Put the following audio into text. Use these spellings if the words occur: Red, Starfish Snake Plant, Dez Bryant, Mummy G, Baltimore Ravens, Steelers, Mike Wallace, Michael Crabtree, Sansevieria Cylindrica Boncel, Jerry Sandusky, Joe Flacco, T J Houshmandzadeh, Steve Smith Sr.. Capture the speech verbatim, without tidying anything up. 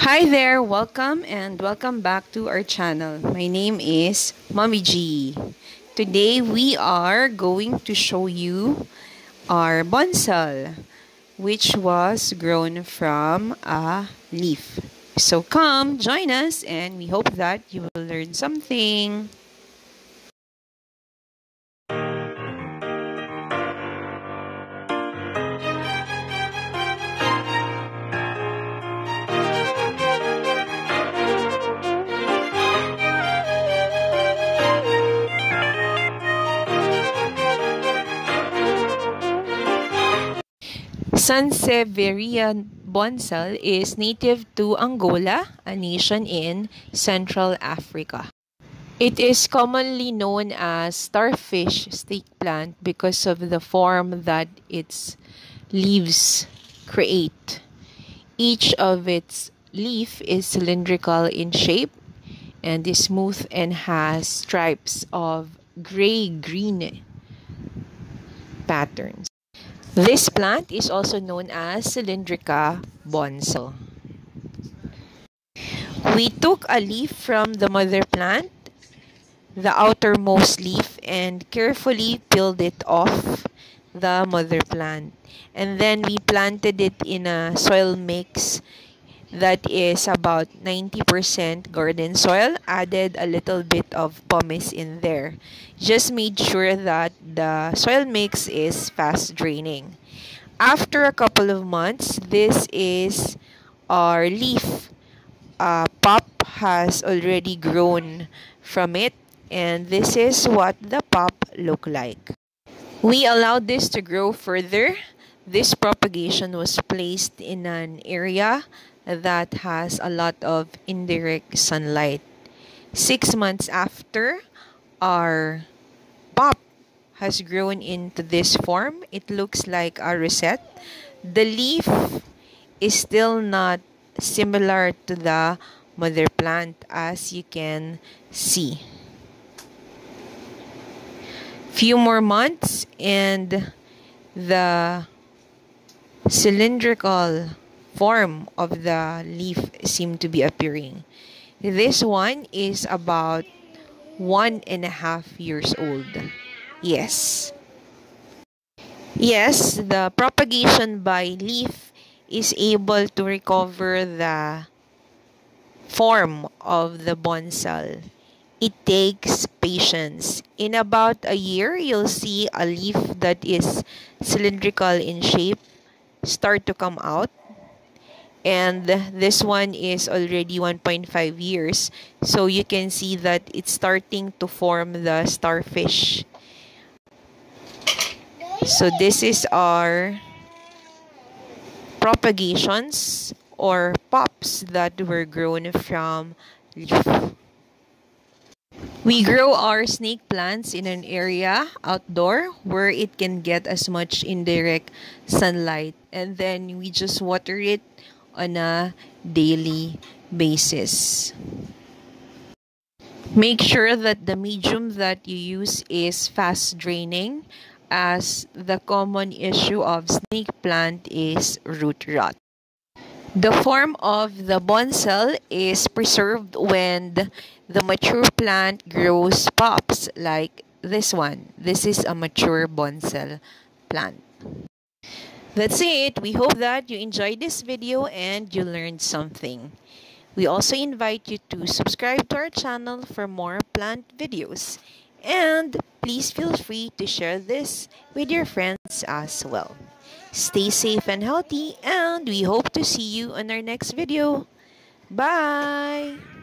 Hi there, welcome and welcome back to our channel. My name is Mummy G. Today we are going to show you our bonsal, which was grown from a leaf. So come join us and we hope that you will learn something. Sansevieria Boncel is native to Angola, a nation in Central Africa. It is commonly known as starfish snake plant because of the form that its leaves create. Each of its leaf is cylindrical in shape and is smooth and has stripes of gray-green patterns. This plant is also known as Cylindrica Boncel. We took a leaf from the mother plant, the outermost leaf, and carefully peeled it off the mother plant. And then we planted it in a soil mix that is about ninety percent garden soil. Added a little bit of pumice in there. Just made sure that the soil mix is fast draining. After a couple of months, this is our leaf. Uh, pop has already grown from it, and this is what the pop look like. We allowed this to grow further. This propagation was placed in an area that has a lot of indirect sunlight. Six months after, our pop has grown into this form. It looks like a rosette. The leaf is still not similar to the mother plant, as you can see. Few more months and the cylindrical form of the leaf seem to be appearing. This one is about one and a half years old. Yes. Yes, the propagation by leaf is able to recover the form of the bonsal. It takes patience. In about a year, you'll see a leaf that is cylindrical in shape start to come out. And this one is already one point five years. So you can see that it's starting to form the starfish. So this is our propagations or pops that were grown from leaf. We grow our snake plants in an area outdoor where it can get as much indirect sunlight. And then we just water it on a daily basis. Make sure that the medium that you use is fast draining, as the common issue of snake plant is root rot. The form of the bonsal is preserved when the mature plant grows pops like this one. This is a mature bonsal plant. That's it. We hope that you enjoyed this video and you learned something. We also invite you to subscribe to our channel for more plant videos. And please feel free to share this with your friends as well. Stay safe and healthy, and we hope to see you on our next video. Bye!